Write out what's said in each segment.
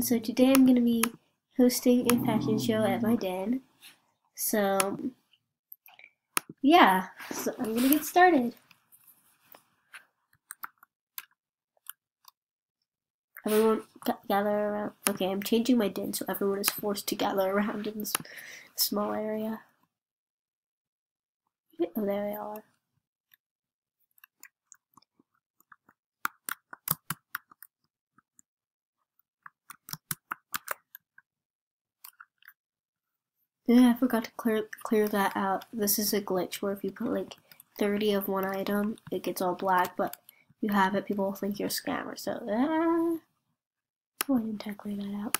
So today I'm going to be hosting a fashion show at my den. So yeah, so I'm going to get started. Everyone gather around. Okay, I'm changing my den so everyone is forced to gather around in this small area. Oh, there they are. Yeah, I forgot to clear that out. This is a glitch where if you put like 30 of one item, it gets all black, but you have it, people will think you're a scammer. So, oh, I didn't clear that out.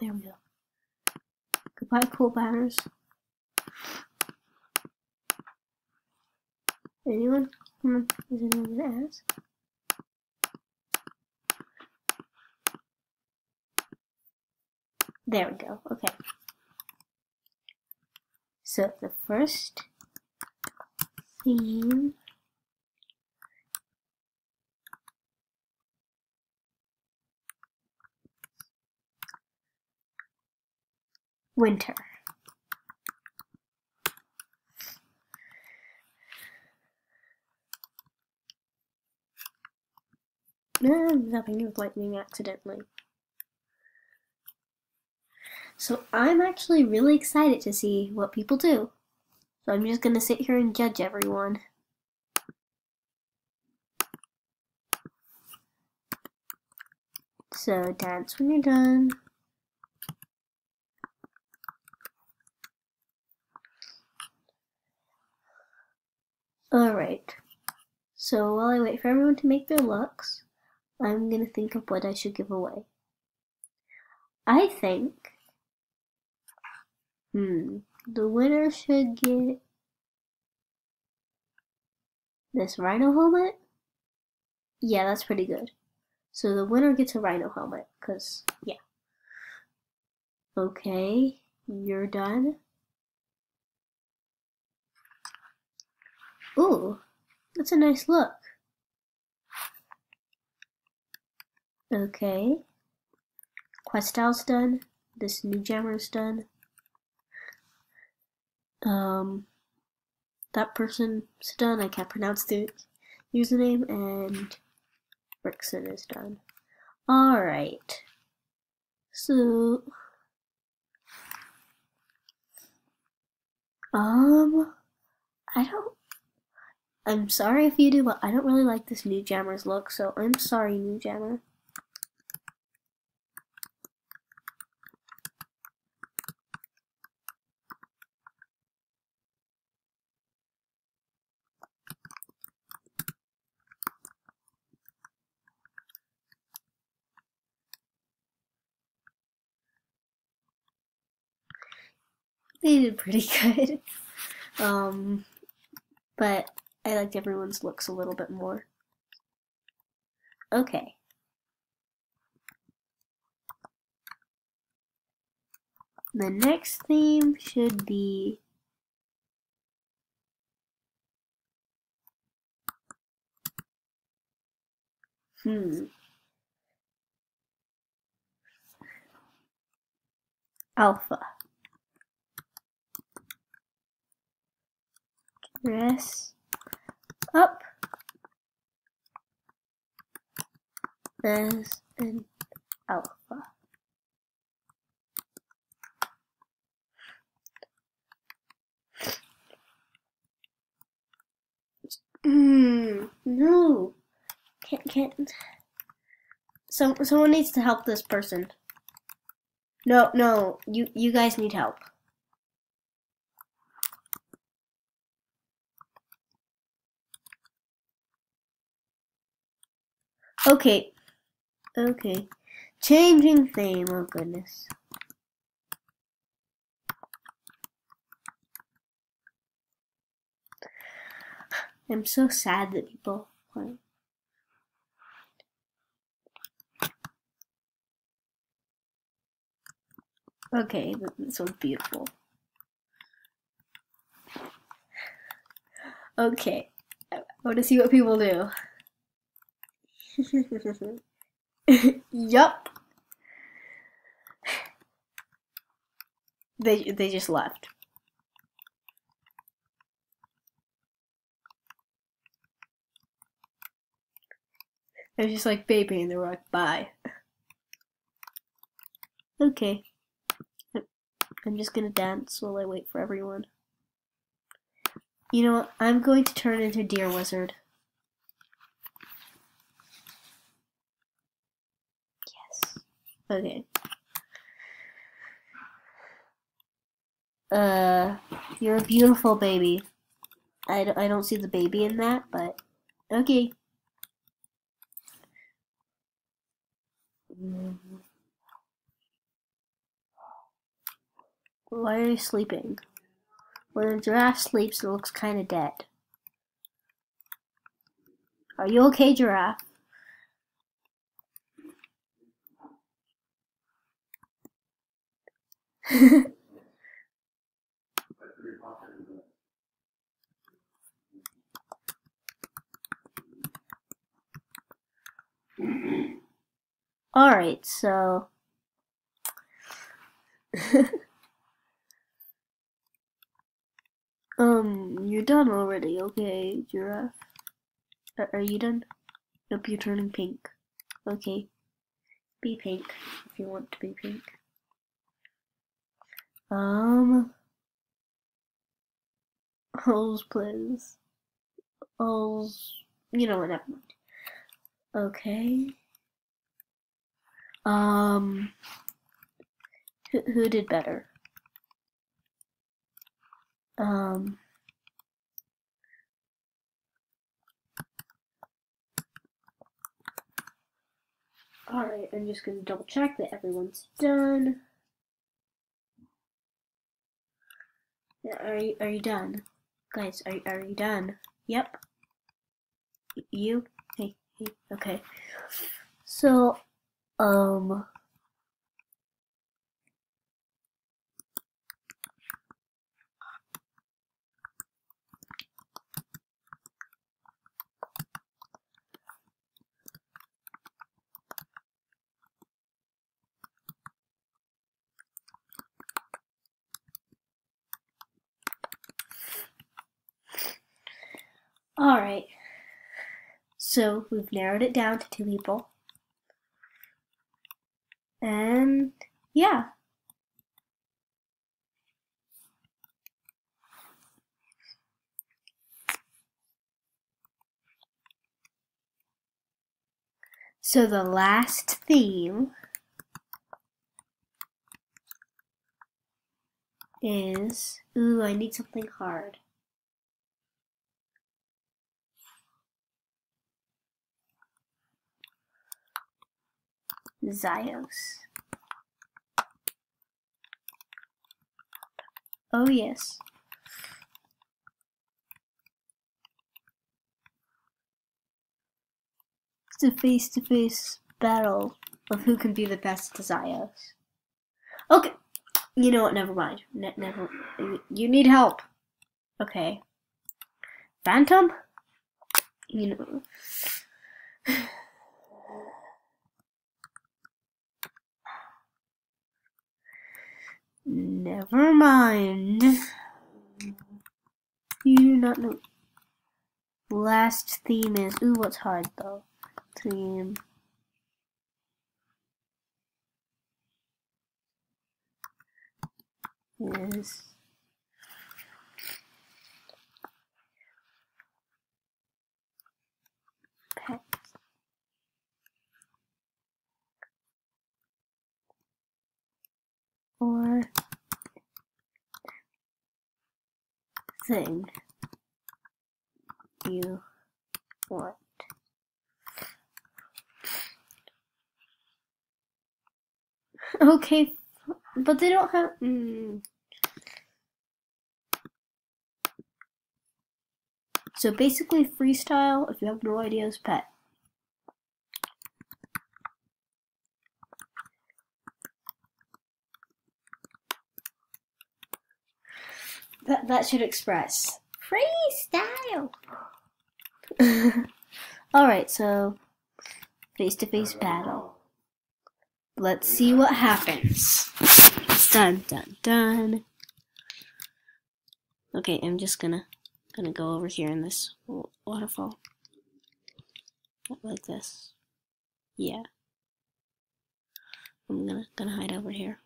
There we go. Goodbye, cool banners. Anyone? Is anyone gonna ask? There we go, okay. So the first theme winter. I'm zapping with lightning accidentally. So I'm actually really excited to see what people do. So I'm just gonna sit here and judge everyone. So dance when you're done. Alright, so while I wait for everyone to make their looks, I'm gonna think of what I should give away. I think the winner should get this rhino helmet. Yeah, that's pretty good. So the winner gets a rhino helmet, because, yeah. Okay, you're done. Ooh, that's a nice look. Okay. Quest tile's done. This new jammer's done. That person's done, I can't pronounce the username, and Brickson is done. Alright. So, I'm sorry if you do, but I don't really like this new jammer's look, so I'm sorry, new jammer. They did pretty good, but I liked everyone's looks a little bit more. Okay. The next theme should be Alpha. Dress up as an alpha. No, can't. Someone needs to help this person. No, you guys need help. Okay, changing theme, oh goodness. I'm so sad that people play. Okay, this one's beautiful. Okay, I want to see what people do. Yup. They just left. They're just like baby in the rock. Bye. Okay. I'm just gonna dance while I wait for everyone. You know what? I'm going to turn into Deer Wizard. Yes. Okay. You're a beautiful baby. I don't see the baby in that, but okay. Why are you sleeping? When a giraffe sleeps, it looks kind of dead. Are you okay, giraffe? Alright, so you're done already, okay, giraffe. Are you done? Nope, you're turning pink. Okay. Be pink if you want to be pink. Holes, please. Holes, you know what, never mind. Okay. Who did better? Alright, I'm just gonna double check that everyone's done. Yeah, are you done? Guys, are you done? Yep. You? Hey, okay. So all right. So we've narrowed it down to 2 people. And yeah. So the last theme is, ooh, I need something hard. Zios. Oh yes. It's a face-to-face battle of who can be the best to Zios. Okay. You know what? Never mind. Never. You need help. Okay. Phantom. You know. Never mind. You do not know. Last theme is, ooh, what's hard though? Theme. Yes. Or thing you want. Okay, but they don't have. So basically, freestyle. If you have no ideas, pet. That should express freestyle. Alright, so face-to-face battle. Let's see what happens. Dun dun dun. Okay, I'm just gonna go over here in this waterfall. Like this. Yeah. I'm gonna hide over here.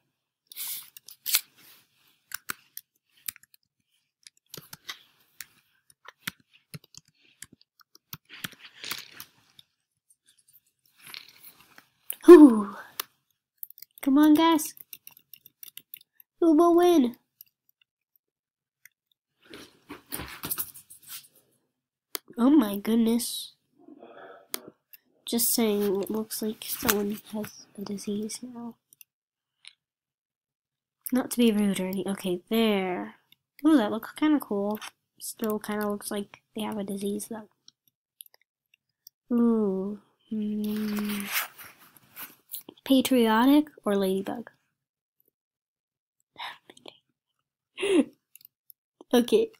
Whew. Come on, guys. Who will win? Oh my goodness. Just saying, it looks like someone has a disease now. Not to be rude or anything. Okay, there. Ooh, that looks kind of cool. Still kind of looks like they have a disease, though. Ooh. Mm. Patriotic or ladybug? Okay.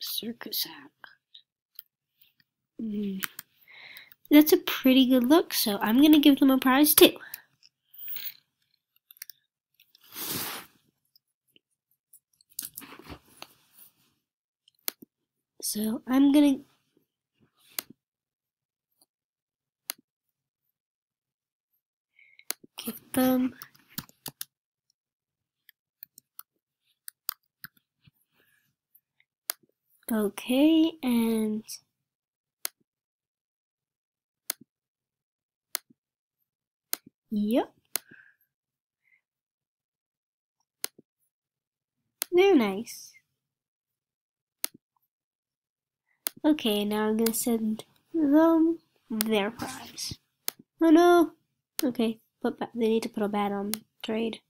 Circus act. That's a pretty good look, so I'm gonna give them a prize too. So I'm gonna give them okay, and yep. They're nice. Okay, now I'm gonna send them their prize. Oh no! Okay, they need to put a bat on trade.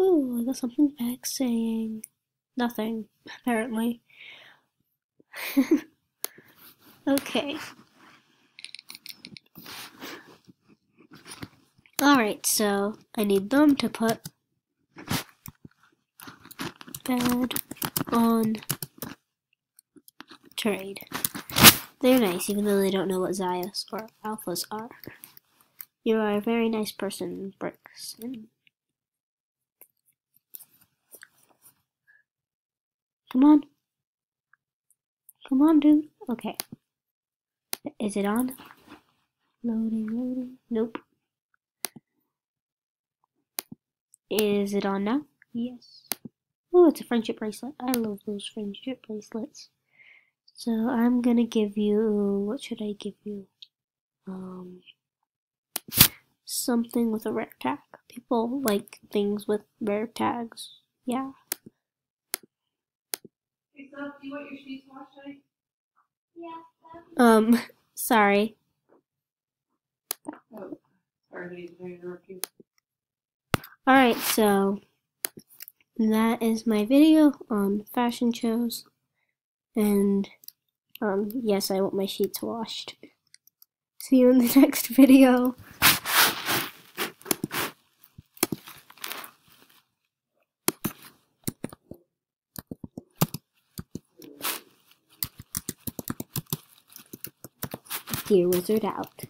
Ooh, I got something back saying nothing, apparently. Okay. Alright, so I need them to put bad on trade. They're nice, even though they don't know what Zios or Alphas are. You are a very nice person, Brickson. Come on. Come on, dude. Okay. Is it on? Loading. Nope. Is it on now? Yes. Oh, it's a friendship bracelet. I love those friendship bracelets. So I'm gonna give you, what should I give you? Something with a rare tag. People like things with rare tags. Yeah. Hey, Seth, do you want your shoes washed tonight? Yeah. Sorry. Oh, sorry, I didn't interrupt you. Alright, so that is my video on fashion shows, and yes, I want my sheets washed. See you in the next video. Dear Wizard out.